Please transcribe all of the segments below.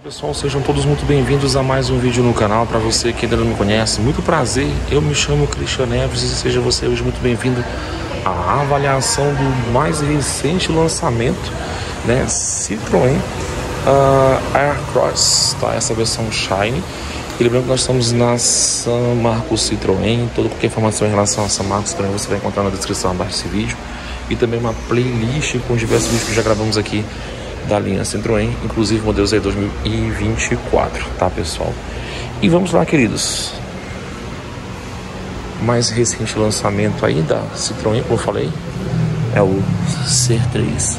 Olá pessoal, sejam todos muito bem-vindos a mais um vídeo no canal. Para você que ainda não me conhece, muito prazer, eu me chamo Christian Neves e seja você hoje muito bem-vindo à avaliação do mais recente lançamento, né, Citroën Aircross, tá? Essa versão Shine. E lembrando que nós estamos na San Marcos Citroën. Toda qualquer informação em relação a San Marcos Citroën você vai encontrar na descrição abaixo desse vídeo. E também uma playlist com diversos vídeos que já gravamos aqui da linha Citroën, inclusive modelos aí 2024, tá pessoal? E vamos lá, queridos. Mais recente lançamento aí da Citroën, como eu falei, é o C3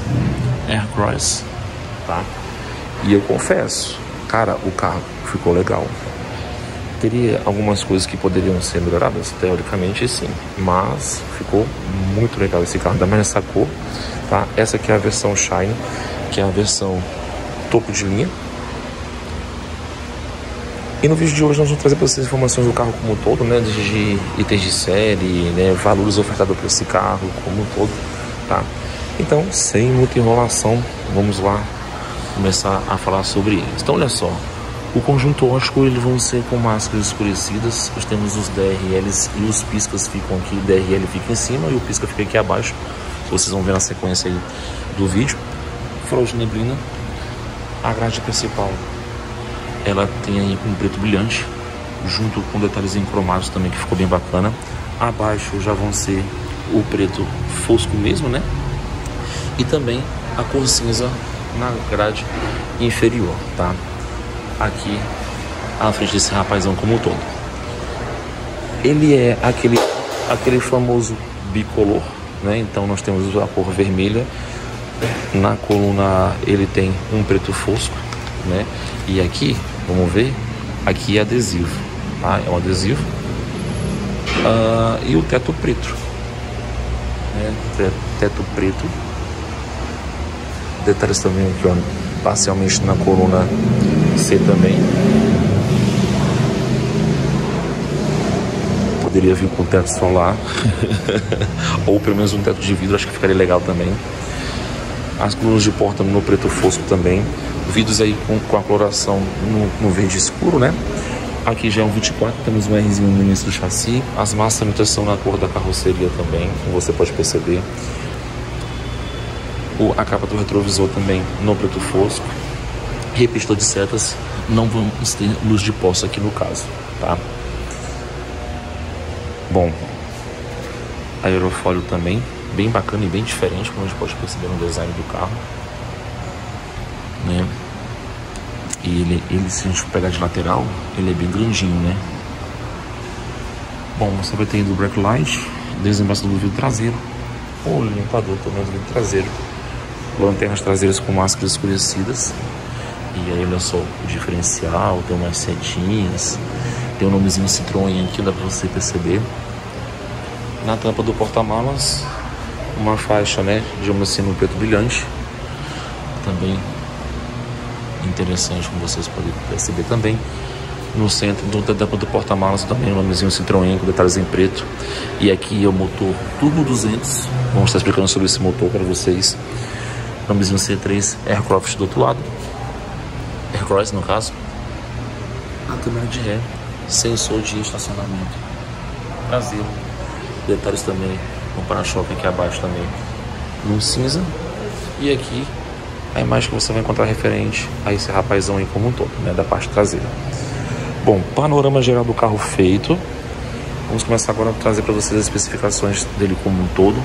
Aircross, tá? E eu confesso, cara, o carro ficou legal. Teria algumas coisas que poderiam ser melhoradas? Teoricamente sim, mas ficou muito legal esse carro, ainda mais nessa cor, tá? Essa aqui é a versão Shine, que é a versão topo de linha. E no vídeo de hoje nós vamos trazer para vocês informações do carro como um todo, né? Desde itens de série, né? Valores ofertados para esse carro como um todo, tá? Então, sem muita enrolação, vamos lá começar a falar sobre ele. Então, olha só. O conjunto ótico, eles vão ser com máscaras escurecidas. Nós temos os DRLs e os piscas ficam aqui. O DRL fica em cima e o pisca fica aqui abaixo. Vocês vão ver na sequência aí do vídeo. Farol de neblina. A grade principal, ela tem aí um preto brilhante, junto com detalhes em cromados também, que ficou bem bacana. Abaixo já vão ser o preto fosco mesmo, né? E também a cor cinza na grade inferior, tá? Aqui à frente desse rapazão como um todo. Ele é aquele famoso bicolor, né? Então nós temos a cor vermelha. Na coluna ele tem um preto fosco, né? E aqui, vamos ver, aqui é adesivo, tá? É um adesivo. E o teto preto, né? Teto preto. Detalhes também aqui, ó, parcialmente na coluna C também. Poderia vir com teto solar ou pelo menos um teto de vidro, acho que ficaria legal também. As colunas de porta no preto fosco também. Vidros aí com a coloração no verde escuro, né? Aqui já é um 24, temos um Rzinho no início do chassi. As massas também estão na cor da carroceria também, como você pode perceber. A capa do retrovisor também no preto fosco. Repistor de setas, não vamos ter luz de poça aqui no caso, tá? Bom, aerofólio também. Bem bacana e bem diferente, como a gente pode perceber no design do carro, né? E ele, se a gente pegar de lateral, ele é bem grandinho, né? Bom, você vai ter do backlight, desembaçador do vidro traseiro, ou limpador também do vidro traseiro, lanternas traseiras com máscaras escurecidas. E aí olha só o diferencial, tem umas setinhas, tem um nomezinho Citroën aqui, dá pra você perceber. Na tampa do porta-malas, uma faixa, né, digamos assim, no preto brilhante. Também interessante, como vocês podem perceber também. No centro da tampa do porta-malas também, o nomezinho Citroën com detalhes em preto. E aqui é o motor Turbo 200. Vamos estar explicando sobre esse motor para vocês. O nomezinho C3 Aircross do outro lado. Aircross, no caso. A câmera de ré. Sensor de estacionamento traseiro. Detalhes também. Um para-choque aqui abaixo também no cinza. E aqui a imagem que você vai encontrar referente a esse rapazão aí como um todo, né, da parte traseira. Bom, panorama geral do carro feito. Vamos começar agora a trazer para vocês as especificações dele como um todo.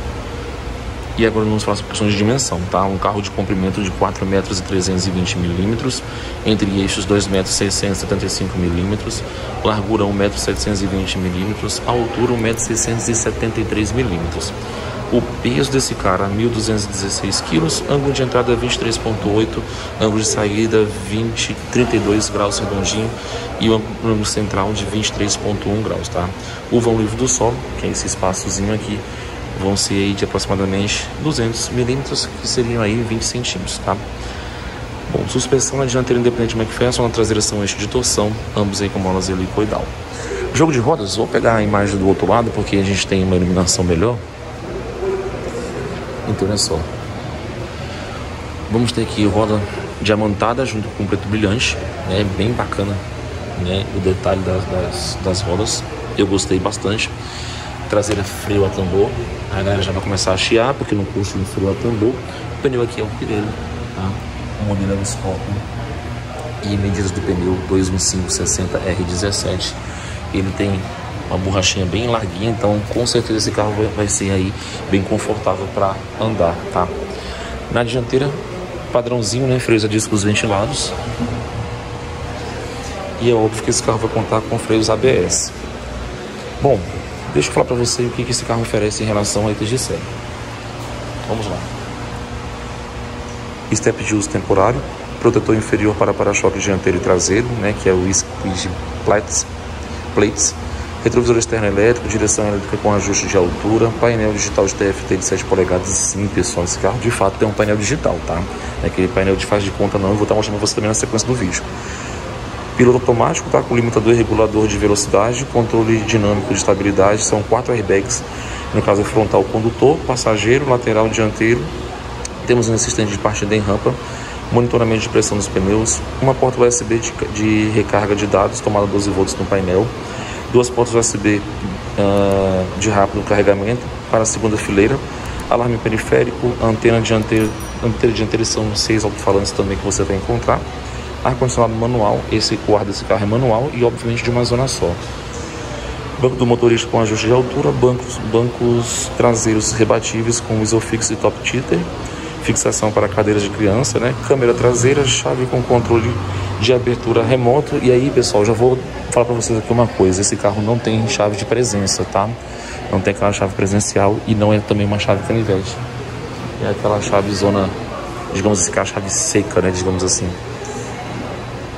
E agora vamos falar sobre questões de dimensão, tá? Um carro de comprimento de 4 metros e 320 milímetros, entre eixos 2 metros e 675 milímetros, largura 1 metro e 720 milímetros, altura 1 metro e 673 milímetros. O peso desse cara 1.216 quilos, ângulo de entrada 23.8, ângulo de saída 32 graus redondinho e o ângulo central de 23.1 graus, tá? O vão livre do solo, que é esse espaçozinho aqui, vão ser aí de aproximadamente 200 milímetros, que seriam aí 20 centímetros, tá? Bom, suspensão na dianteira independente McPherson, na traseira são eixo de torção, ambos aí com molas helicoidal. Jogo de rodas, vou pegar a imagem do outro lado porque a gente tem uma iluminação melhor. Então olha só, vamos ter aqui roda diamantada junto com preto brilhante, né? Bem bacana, né? O detalhe das rodas, eu gostei bastante. Traseira freio a tambor, a galera já vai começar a chiar porque não custa um freio a tambor. O pneu aqui é um Pirelli, tá? O modelo é o Escort, e medidas do pneu 2005/60R17. Ele tem uma borrachinha bem larguinha, então com certeza esse carro vai ser aí bem confortável para andar, tá? Na dianteira, padrãozinho, né? Freios a discos ventilados. E é óbvio que esse carro vai contar com freios ABS. Bom, deixa eu falar para você o que esse carro oferece em relação ao ETS. Vamos lá. Step de uso temporário, protetor inferior para para-choque dianteiro e traseiro, né? Que é o skid plates. Retrovisor externo elétrico, direção elétrica com ajuste de altura, painel digital de TFT de 7 polegadas. Sim, pessoal, esse carro de fato tem um painel digital, tá? É aquele painel de faz de conta não, eu vou estar mostrando pra você também na sequência do vídeo. Piloto automático, tá? Com limitador e regulador de velocidade, controle dinâmico de estabilidade, são 4 airbags, no caso é frontal condutor, passageiro, lateral dianteiro, temos um assistente de partida em rampa, monitoramento de pressão dos pneus, uma porta USB de recarga de dados, tomada 12 volts no painel, 2 portas USB de rápido carregamento para a segunda fileira, alarme periférico, antena dianteira, são 6 alto-falantes também que você vai encontrar, ar-condicionado manual, o ar desse carro é manual e obviamente de uma zona só. Banco do motorista com ajuste de altura, bancos traseiros rebatíveis com isofix e top tether, fixação para cadeiras de criança, né? Câmera traseira, chave com controle de abertura remoto. E aí, pessoal, já vou falar para vocês aqui uma coisa: esse carro não tem chave de presença, tá? Não tem aquela chave presencial e não é também uma chave canivete. É aquela chave zona, digamos assim, a chave seca, né? Digamos assim.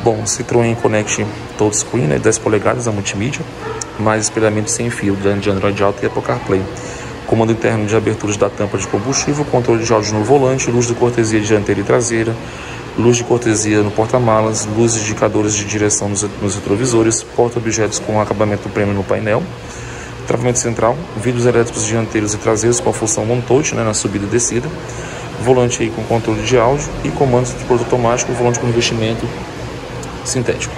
Bom, Citroën Connect touchscreen, né? 10 polegadas, a multimídia, mais espelhamento sem fio, de Android Auto e Apple CarPlay. Comando interno de aberturas da tampa de combustível, controle de áudio no volante, luz de cortesia dianteira e traseira, luz de cortesia no porta-malas, luzes indicadores de direção nos retrovisores, porta-objetos com acabamento premium no painel, travamento central, vidros elétricos dianteiros e traseiros com a função on-touch, né, na subida e descida, volante aí com controle de áudio e comandos de piloto automático, volante com revestimento sintético.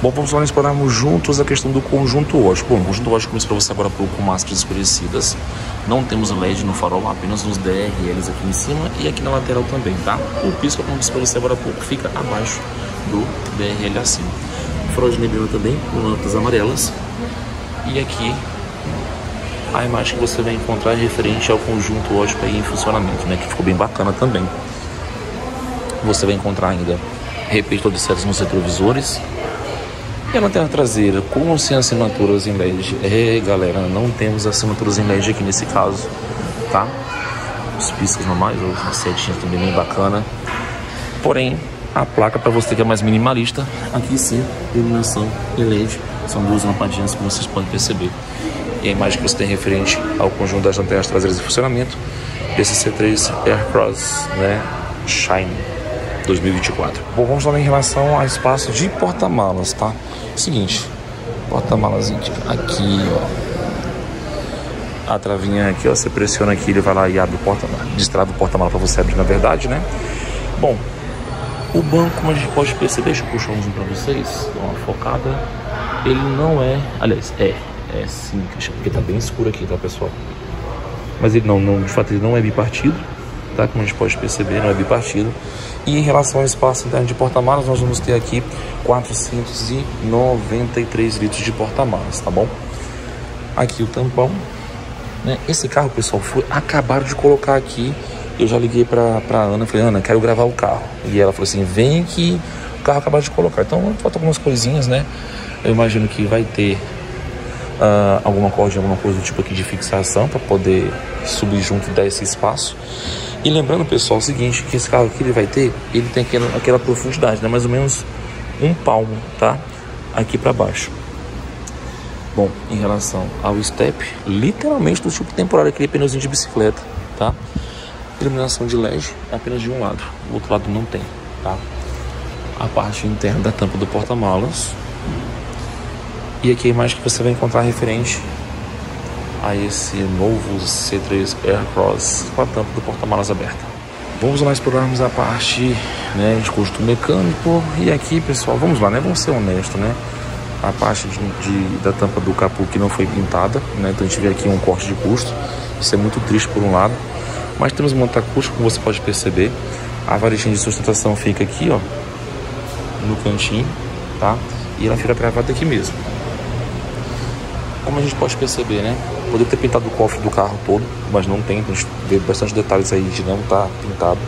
Bom, vamos lá explorarmos juntos a questão do conjunto ótico. Bom, o conjunto ótico começa para você agora com máscaras escurecidas. Não temos LED no farol, apenas nos DRLs aqui em cima e aqui na lateral também, tá? O pisca, como disse para você agora há pouco, fica abaixo do DRL acima. Farol de neblina também, com lâmpadas amarelas. E aqui a imagem que você vai encontrar é referente ao conjunto ótico aí em funcionamento, né? Que ficou bem bacana também. Você vai encontrar ainda repetor de setas nos retrovisores. E a lanterna traseira, como sem assinaturas em LED? É, galera, não temos assinaturas em LED aqui nesse caso, tá? Os piscas normais, a setinha também bem bacana. Porém, a placa, para você que é mais minimalista, aqui sim, iluminação em LED. São duas lampadinhas, como vocês podem perceber. E a imagem que você tem referente ao conjunto das lanternas traseiras em funcionamento, esse C3 Aircross, né, Shine 2024. Bom, vamos lá em relação ao espaço de porta-malas, tá? Seguinte, porta-malas aqui, ó. A travinha aqui, ó, você pressiona aqui, ele vai lá e abre o porta-malas, destrava o porta-malas para você abrir, na verdade, né? Bom, o banco, como a gente pode perceber, deixa eu puxar um zoom para vocês, uma focada. Ele não é, aliás, é sim, porque tá bem escuro aqui, tá, pessoal? Mas ele não, de fato, ele não é bipartido. Como a gente pode perceber, não é bipartido. E em relação ao espaço interno de porta-malas, nós vamos ter aqui 493 litros de porta-malas, tá bom? Aqui o tampão, né? Esse carro, pessoal, acabaram de colocar aqui. Eu já liguei pra Ana, falei: Ana, quero gravar o carro. E ela falou assim: vem que o carro acabaram de colocar. Então, faltam algumas coisinhas, né? Eu imagino que vai ter alguma corda, alguma coisa do tipo aqui de fixação para poder subir junto e dar esse espaço. E lembrando, pessoal, o seguinte, que esse carro aqui ele vai ter, ele tem aquela profundidade, né? Mais ou menos um palmo, tá? Aqui para baixo. Bom, em relação ao step, literalmente do tipo temporário, aquele pneuzinho de bicicleta, tá? Iluminação de LED apenas de um lado, o outro lado não tem, tá? A parte interna da tampa do porta-malas. E aqui a imagem que você vai encontrar referente a esse novo C3 Aircross com a tampa do porta-malas aberta. Vamos lá explorarmos a parte né, de custo mecânico. E aqui, pessoal, vamos lá, né, vamos ser honestos, né, a parte da tampa do capô que não foi pintada, né, então a gente vê aqui um corte de custo. Isso é muito triste por um lado, mas temos um montacusto, como você pode perceber. A varetinha de sustentação fica aqui, ó, no cantinho, tá? E ela fica travada aqui mesmo. Como a gente pode perceber, né? Poderia ter pintado o cofre do carro todo, mas não tem. A gente vê bastante detalhes aí de não tá pintado.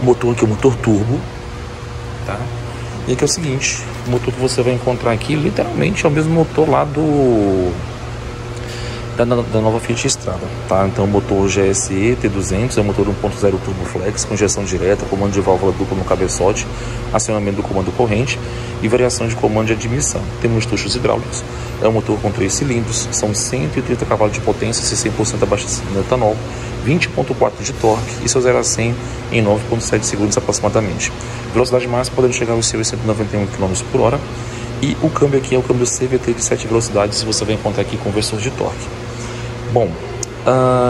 O motor aqui é o motor turbo, tá? E aqui é o seguinte, o motor que você vai encontrar aqui, literalmente, é o mesmo motor lá da nova Fiat Strada, tá? Então o motor GSE T200 é um motor 1.0 turbo flex com injeção direta, comando de válvula dupla no cabeçote, acionamento do comando corrente e variação de comando de admissão. Temos tuchos hidráulicos, é um motor com 3 cilindros, são 130 cavalos de potência, 100% abastecido em etanol, 20.4 de torque e seu 0 a 100 em 9.7 segundos aproximadamente. Velocidade máxima podendo chegar aos seus 191 km por hora. E o câmbio aqui é o câmbio CVT de 7 velocidades, você vai encontrar aqui conversor de torque. Bom,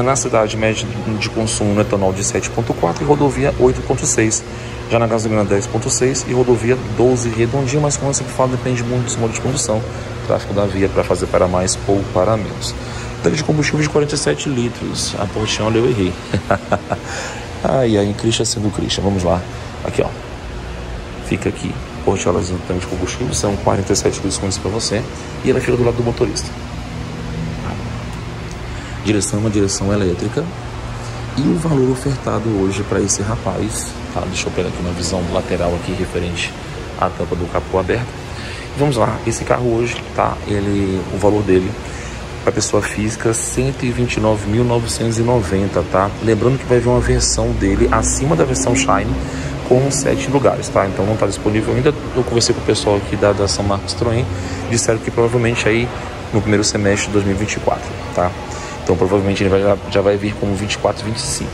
na cidade, média de consumo no etanol de 7.4 e rodovia 8.6. Já na gasolina 10.6 e rodovia 12 redondinho, mas como eu sempre falo, depende muito dos modos de condução, tráfego da via para fazer para mais ou para menos. Tanque de combustível de 47 litros. A portinha, olha, eu errei. Ai, ai, Christian sendo Christian, vamos lá. Aqui, ó. Fica aqui. Portiolas no tanque de combustível, são 47 litros para você, e ela fica do lado do motorista. Direção, uma direção elétrica. E o valor ofertado hoje para esse rapaz, tá? Deixa eu pegar aqui uma visão lateral aqui referente à tampa do capô aberta. Vamos lá, esse carro hoje, tá? O valor dele para pessoa física, 129.990, tá? Lembrando que vai vir uma versão dele acima da versão Shine, com 7 lugares, tá? Então não está disponível ainda. Eu conversei com o pessoal aqui da San Marcos Citroën, disseram que provavelmente aí no primeiro semestre de 2024, tá? Então provavelmente ele já vai vir como 24, 25.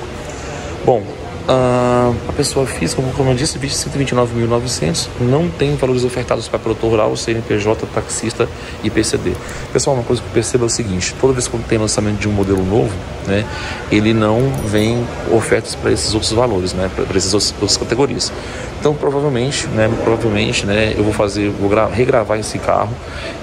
Bom, a pessoa física, como eu disse, 129.900, não tem valores ofertados para produtor rural, CNPJ, taxista e PCD. Pessoal, uma coisa que eu percebo é o seguinte, toda vez que tem lançamento de um modelo novo, né, ele não vem ofertas para esses outros valores, né, para essas outras categorias. Então provavelmente, né, eu vou regravar esse carro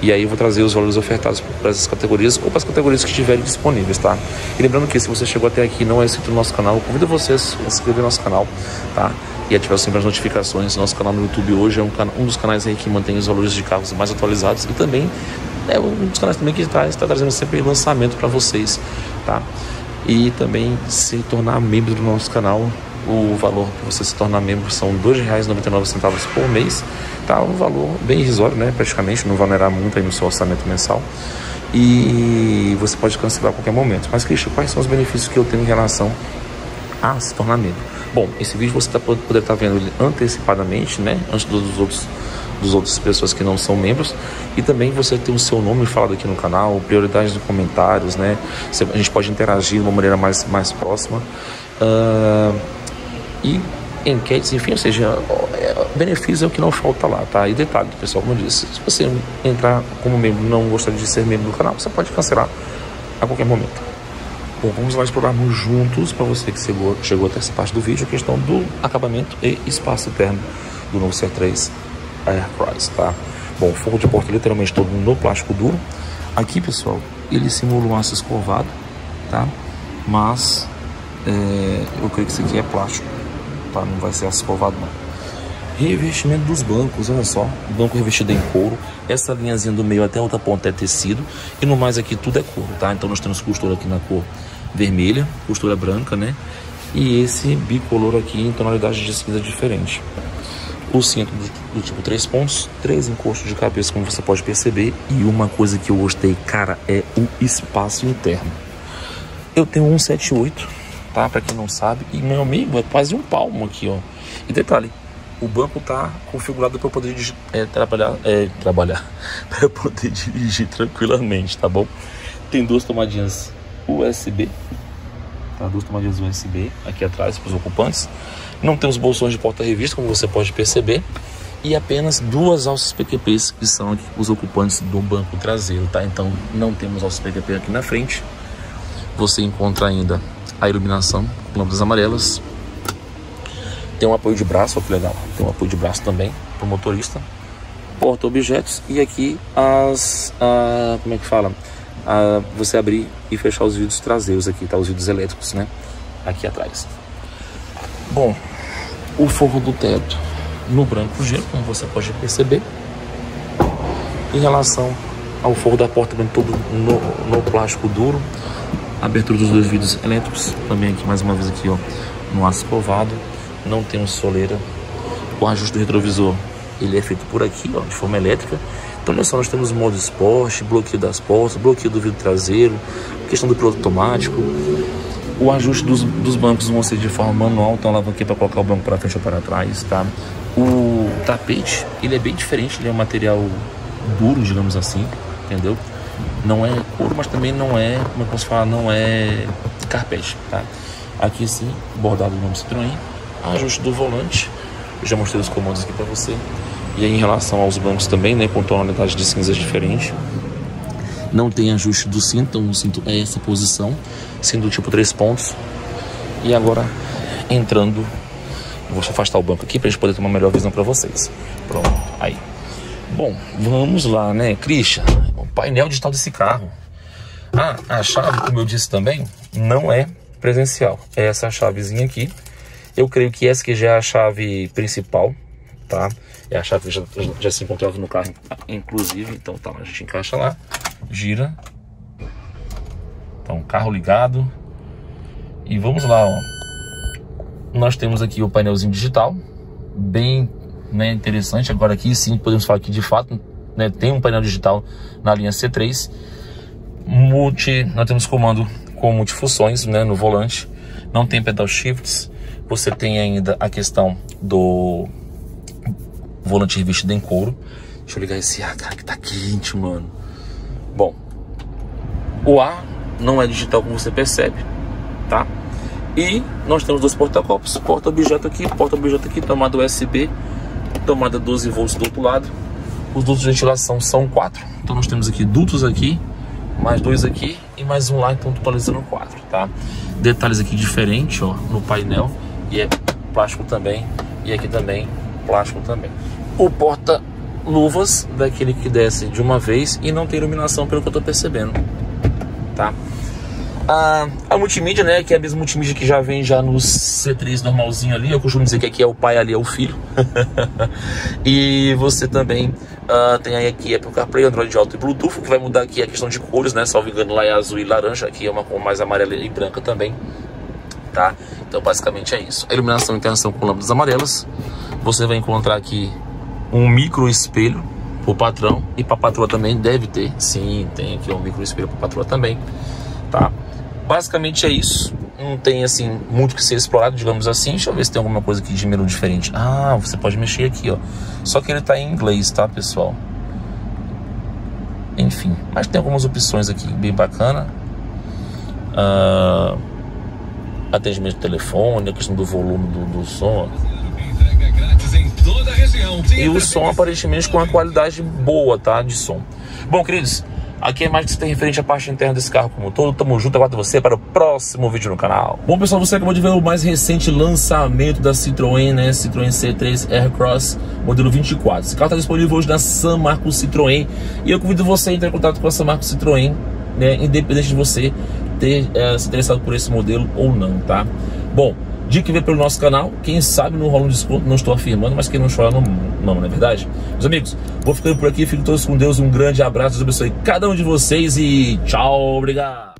e aí eu vou trazer os valores ofertados para essas categorias ou para as categorias que estiverem disponíveis, tá? E lembrando que se você chegou até aqui e não é inscrito no nosso canal, eu convido vocês a se nosso canal, tá? E ativar sempre as notificações. Nosso canal no YouTube hoje é um dos canais aí que mantém os valores de carros mais atualizados e também é um dos canais também que está trazendo sempre lançamento para vocês, tá? E também se tornar membro do nosso canal, o valor para você se tornar membro são R$ 2,99 por mês, tá? Um valor bem irrisório, né? Praticamente não valerá muito aí no seu orçamento mensal. E você pode cancelar a qualquer momento. Mas, Christian, quais são os benefícios que eu tenho em relação a se tornar membro? Bom, esse vídeo você poder estar vendo ele antecipadamente, né? Antes dos outros pessoas que não são membros. E também você tem o seu nome falado aqui no canal, prioridades nos comentários, né? A gente pode interagir de uma maneira mais próxima. E enquetes, enfim, ou seja, benefício é o que não falta lá, tá? E detalhe, pessoal, como eu disse, se você entrar como membro e não gostar de ser membro do canal, você pode cancelar a qualquer momento. Bom, vamos lá explorarmos juntos, para você que chegou até essa parte do vídeo, a questão do acabamento e espaço interno do novo C3 Aircross, tá? Bom, forro de porta literalmente todo no plástico duro. Aqui, pessoal, ele simula um aço escovado, tá? Mas eu creio que isso aqui é plástico, tá? Não vai ser aço escovado, não. Revestimento dos bancos, olha só, banco revestido em couro, essa linhazinha do meio até a outra ponta é tecido e no mais aqui tudo é couro, tá? Então nós temos costura aqui na cor vermelha, costura branca, né? E esse bicolor aqui em tonalidade de cinza diferente. O cinto do tipo 3 pontos, 3 encostos de cabeça, como você pode perceber. E uma coisa que eu gostei, cara, é o espaço interno. Eu tenho 178, tá? Pra quem não sabe, e meu amigo, é quase um palmo aqui, ó. E detalhe, o banco tá configurado para eu poder dirigir tranquilamente, tá bom? Tem duas tomadinhas USB, tá? Duas tomadinhas USB aqui atrás para os ocupantes. Não tem os bolsões de porta-revista, como você pode perceber. E apenas duas alças PQPs, que são aqui os ocupantes do banco traseiro, tá? Então não temos alças PQP aqui na frente. Você encontra ainda a iluminação, lâmpadas amarelas. Tem um apoio de braço, olha que legal. Tem um apoio de braço também para o motorista. Porta objetos e aqui as... como é que fala? Você abrir e fechar os vidros traseiros aqui, tá? Os vidros elétricos, né? Aqui atrás. Bom, o forro do teto no branco gelo, como você pode perceber. Em relação ao forro da porta, também todo no plástico duro. Abertura dos dois vidros elétricos. Também aqui, mais uma vez, aqui, ó, no aço escovado. Não temos soleira. O ajuste do retrovisor, ele é feito por aqui, ó, de forma elétrica. Então, olha só, nós temos modo esporte, bloqueio das portas, bloqueio do vidro traseiro, questão do piloto automático. O ajuste dos bancos vão ser de forma manual. Então, alavanquinha para colocar o banco para frente ou para trás, tá? O tapete, ele é bem diferente. Ele é um material duro, digamos assim, entendeu? Não é couro, mas também não é, como eu posso falar, não é carpete, tá? Aqui sim, bordado no Citroën. Ajuste do volante, eu já mostrei os comandos aqui para você. E aí, em relação aos bancos também, né, com tonalidade de cinzas diferente. Não tem ajuste do cinto, então o cinto é essa posição, sendo tipo 3 pontos. E agora, entrando, eu vou afastar o banco aqui para a gente poder ter uma melhor visão para vocês. Pronto, aí. Bom, vamos lá, né, Christian? O painel digital desse carro. Ah, a chave, como eu disse também, não é presencial. É essa chavezinha aqui. Eu creio que essa que já é a chave principal, tá? É a chave que já se encontrava no carro, inclusive. Então, tá, a gente encaixa lá, gira. Então, carro ligado. E vamos lá, ó. Nós temos aqui o painelzinho digital, bem... né, interessante. Agora aqui sim podemos falar que de fato, né, tem um painel digital na linha C3. Nós temos comando com multifunções, né, no volante. Não tem pedal shifts. Você tem ainda a questão do volante revestido em couro. Deixa eu ligar esse ar, cara, que tá quente, mano. Bom, o ar não é digital, como você percebe, tá? E nós temos 2 porta-copos, porta-objeto aqui, porta-objeto aqui, tomada USB, tomada 12 volts do outro lado. Os dutos de ventilação são 4. Então nós temos aqui dutos aqui, mais 2 aqui e mais um lá, então totalizando 4, tá? Detalhes aqui diferentes, ó, no painel. E é plástico também. E aqui também, plástico também. O porta-luvas, daquele que desce de uma vez e não tem iluminação, pelo que eu tô percebendo, tá? A multimídia, né, que é a mesma multimídia que já vem já no C3 normalzinho ali. Eu costumo dizer que aqui é o pai, ali é o filho. E você também tem aí aqui Apple CarPlay, Android Auto e Bluetooth. O que vai mudar aqui é a questão de cores, né, salvo engano lá é azul e laranja. Aqui é uma cor mais amarela e branca também, tá? Então basicamente é isso. A iluminação e interação com lâmpadas amarelas. Você vai encontrar aqui um micro espelho pro patrão e pra patroa também deve ter. Sim, tem aqui um micro espelho pra patroa também, tá? Basicamente é isso. Não tem assim muito que ser explorado, digamos assim. Deixa eu ver se tem alguma coisa aqui de menu diferente. Ah, você pode mexer aqui, ó. Só que ele tá em inglês, tá, pessoal? Enfim, mas tem algumas opções aqui bem bacana. Atendimento do telefone, a questão do volume do som, ó. E o som aparentemente com uma qualidade boa, tá, de som. Bom, queridos, aqui é mais que você tem referente à parte interna desse carro como um todo. Tamo junto, aguardo você para o próximo vídeo no canal. Bom, pessoal, você acabou de ver o mais recente lançamento da Citroën, né? Citroën C3 Aircross modelo 24. Esse carro está disponível hoje na San Marcos Citroën. E eu convido você a entrar em contato com a San Marcos Citroën, né? Independente de você ter se interessado por esse modelo ou não, tá? Bom, dica que vem pelo nosso canal. Quem sabe não rola um desconto, não estou afirmando, mas quem não chora não é verdade? Meus amigos, vou ficando por aqui, fiquem todos com Deus, um grande abraço, Deus abençoe cada um de vocês e tchau, obrigado!